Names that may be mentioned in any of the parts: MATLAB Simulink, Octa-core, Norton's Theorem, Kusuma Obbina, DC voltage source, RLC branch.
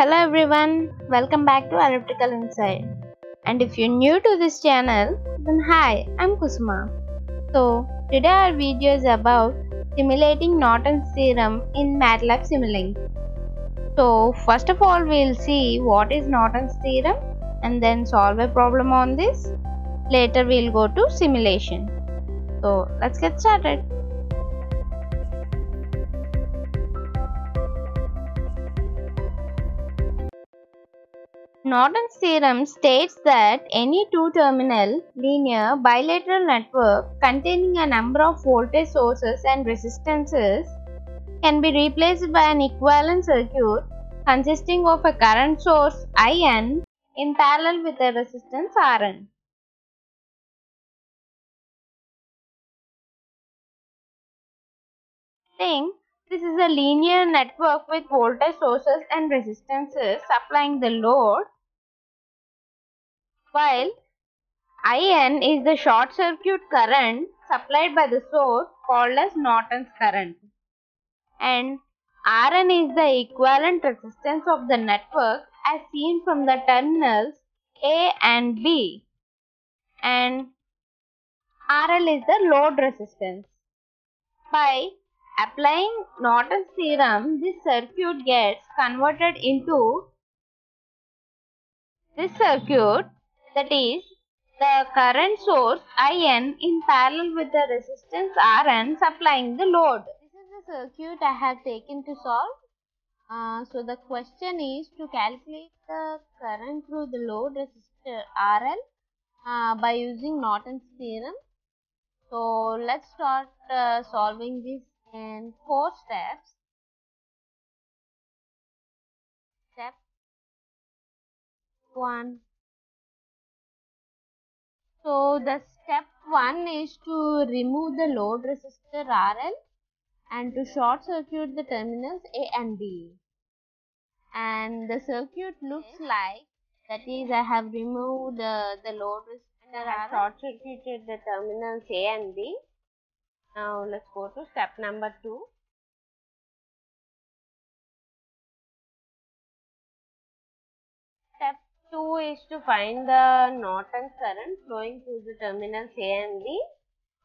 Hello everyone, welcome back to Electrical Insight. And if you're new to this channel, then hi, I'm Kusuma. So today our video is about simulating Norton's Theorem in MATLAB Simulink. So first of all, we'll see what is Norton's Theorem and then solve a problem on this. Later we'll go to simulation. So let's get started. Norton's theorem states that any two-terminal, linear, bilateral network containing a number of voltage sources and resistances can be replaced by an equivalent circuit consisting of a current source IN in parallel with a resistance RN. This is a linear network with voltage sources and resistances supplying the load, while IN is the short circuit current supplied by the source called as Norton's current, and RN is the equivalent resistance of the network as seen from the terminals A and B, and RL is the load resistance. By applying Norton's theorem, this circuit gets converted into this circuit, that is, the current source IN in parallel with the resistance RN supplying the load. This is the circuit I have taken to solve. So the question is to calculate the current through the load resistor RL by using Norton's theorem. So let's start solving this in 4 steps. Step 1. So the step 1 is to remove the load resistor RL and to short circuit the terminals A and B. And the circuit looks like, that is, I have removed the load resistor and I have short circuited the terminals A and B. Now let's go to step number 2. Step 2 is to find the Norton's current flowing through the terminals A and B.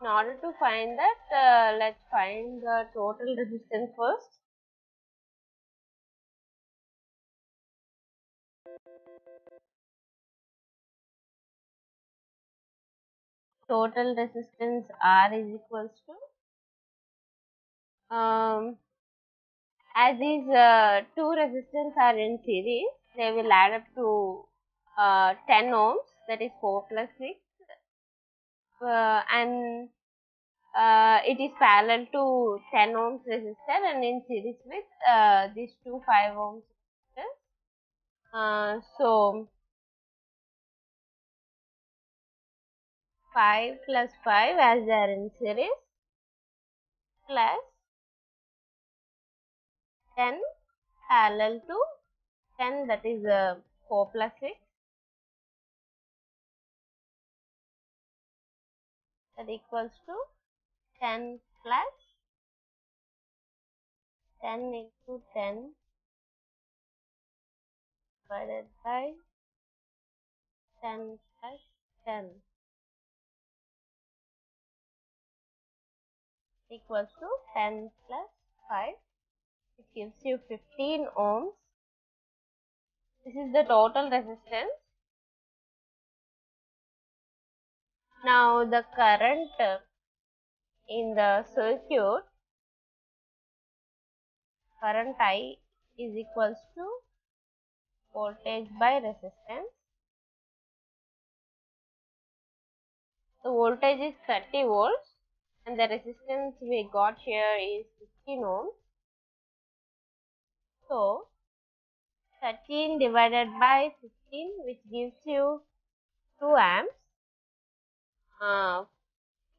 In order to find that, let's find the total resistance first. Total resistance R is equals to, as these two resistors are in series, they will add up to 10 ohms, that is 4 plus 6, and it is parallel to 10 ohms resistor and in series with these two 5 ohms resistors. So 5 plus 5 as they are in series, plus 10 parallel to 10, that is 4 plus 6, that equals to 10 plus 10 into 10 divided by 10 plus 10. Equals to 10 plus 5, it gives you 15 ohms. This is the total resistance. Now the current in the circuit, current I is equals to voltage by resistance. The voltage is 30 volts. And the resistance we got here is 15 ohms. So 13 divided by 15, which gives you 2 amps.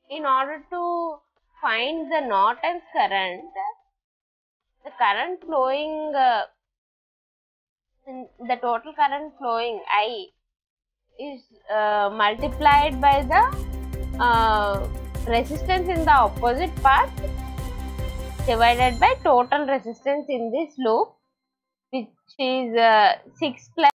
In order to find the Norton's current, the current flowing, the total current flowing I is multiplied by the resistance in the opposite path divided by total resistance in this loop, which is 6 plus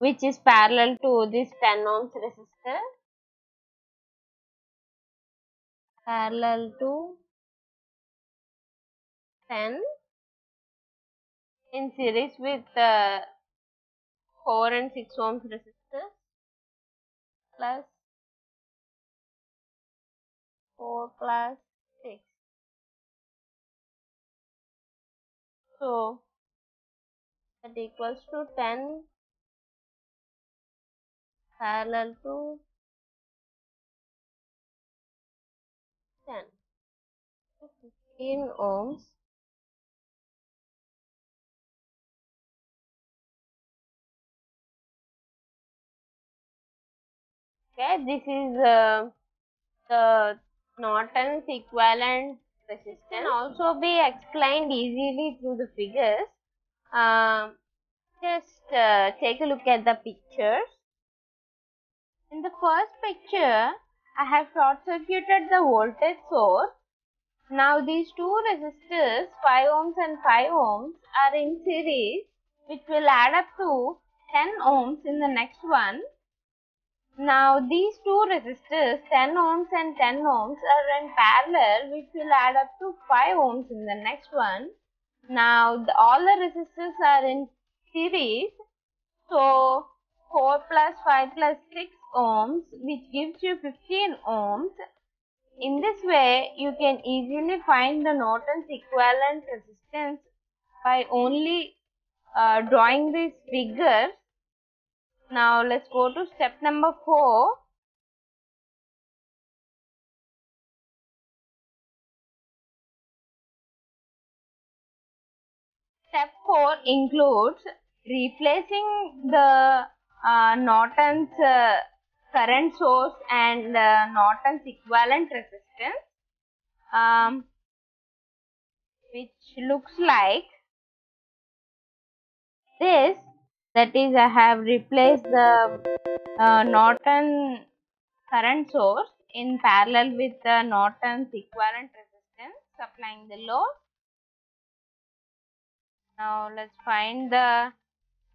which is parallel to this 10 ohms resistor, parallel to 10 in series with 4 and 6 ohms resistors, plus 4 plus 6. So that equals to 10 parallel to 10, 15 ohms. Okay, this is the Norton's equivalent resistance. Can also be explained easily through the figures. Just take a look at the pictures. In the first picture, I have short circuited the voltage source. Now these two resistors 5 ohms and 5 ohms are in series, which will add up to 10 ohms in the next one. Now these two resistors 10 ohms and 10 ohms are in parallel, which will add up to 5 ohms in the next one. Now all the resistors are in series, so 4 plus 5 plus 6 ohms, which gives you 15 ohms. In this way, you can easily find the Norton's equivalent resistance by only drawing these figures. Now let's go to step number 4. Step 4 includes replacing the Norton's current source and Norton's equivalent resistance, which looks like this. That is, I have replaced the Norton current source in parallel with the Norton's equivalent resistance, supplying the load. Now let's find the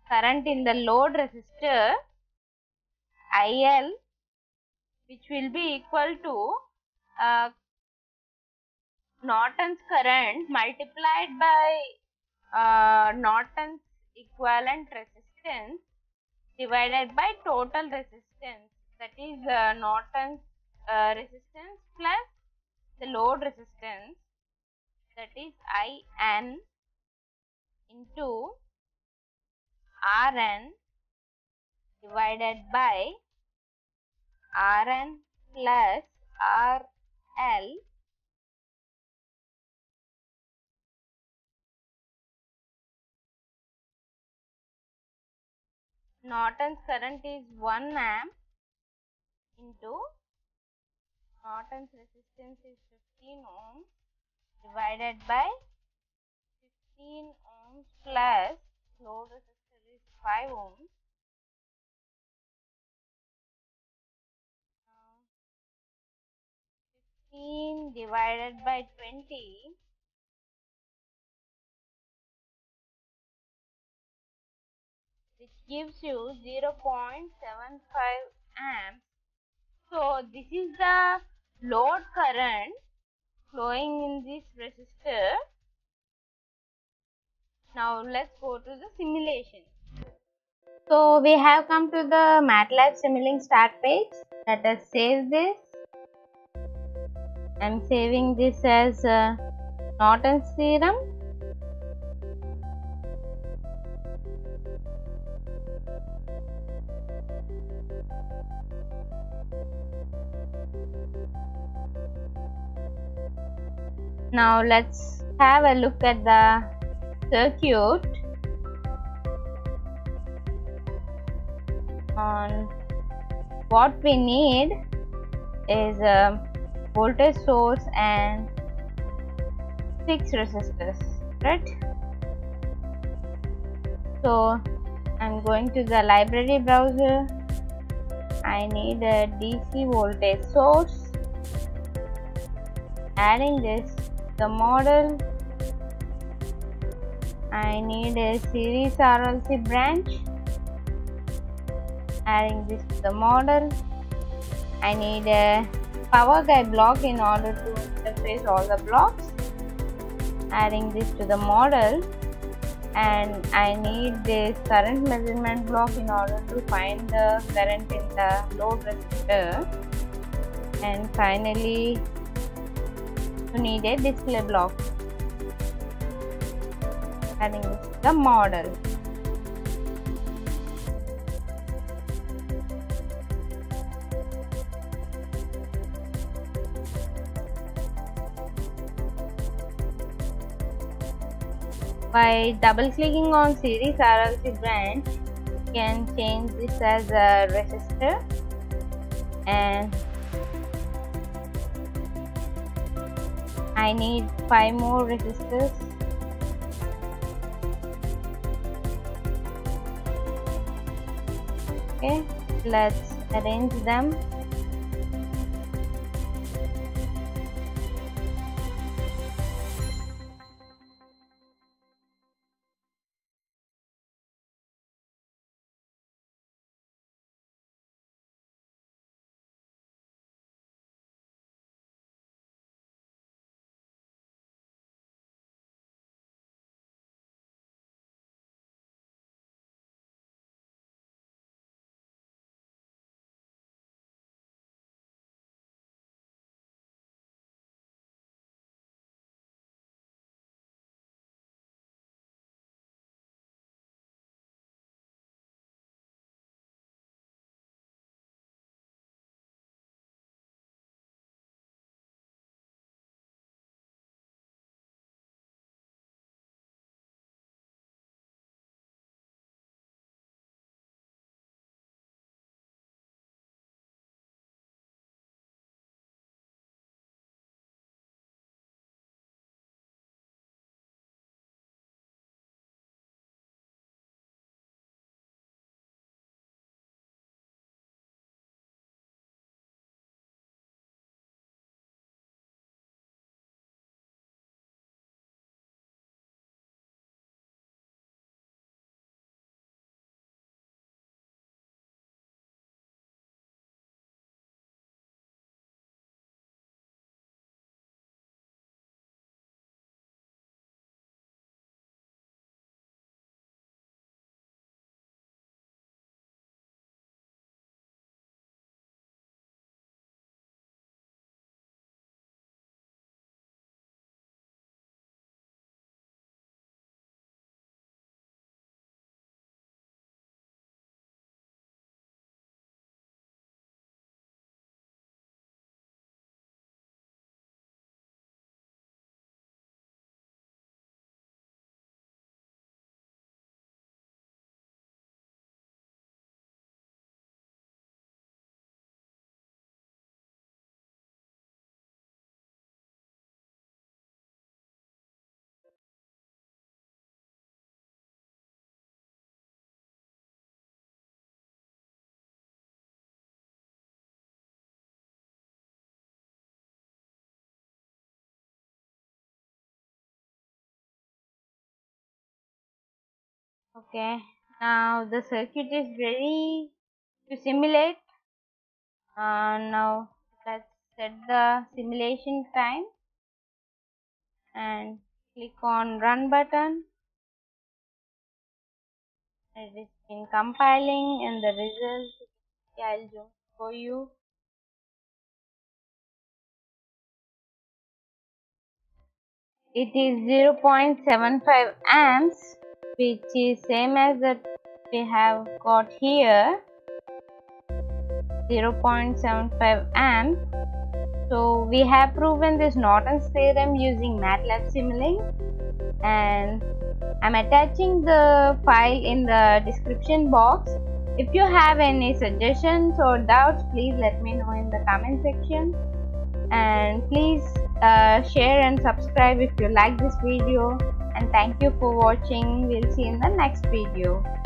current in the load resistor IL, which will be equal to Norton's current multiplied by Norton's equivalent resistance divided by total resistance, that is Norton's resistance plus the load resistance, that is IN into RN divided by RN plus RL . Norton's current is 1 amp into Norton's resistance is 15 ohms divided by 15 ohms plus load resistor is 5 ohms. Now 15 divided by 20 which gives you 0.75 amps. So this is the load current flowing in this resistor. Now let's go to the simulation. So we have come to the MATLAB Simulink start page. Let us save this. I am saving this as Norton's Theorem. Now let's have a look at the circuit on what we need is a voltage source and 6 resistors, right? So I'm going to the library browser. I need a DC voltage source, adding this the model. I need a series RLC branch, adding this to the model. I need a power guy block in order to interface all the blocks, adding this to the model. And I need this current measurement block in order to find the current in the load resistor. And finally you need a display block, adding this to the model. By double clicking on series RLC branch, you can change this as a resistor, and I need 5 more resistors. Okay, let's arrange them. Okay, now the circuit is ready to simulate. Now let's set the simulation time and click on run button. It has been compiling and the results I'll do for you. It is 0.75 amps, which is same as that we have got here, 0.75 amps. So we have proven this Norton's theorem using MATLAB Simulink, and I'm attaching the file in the description box. If you have any suggestions or doubts, please let me know in the comment section, and please share and subscribe if you like this video, and thank you for watching. We'll see you in the next video.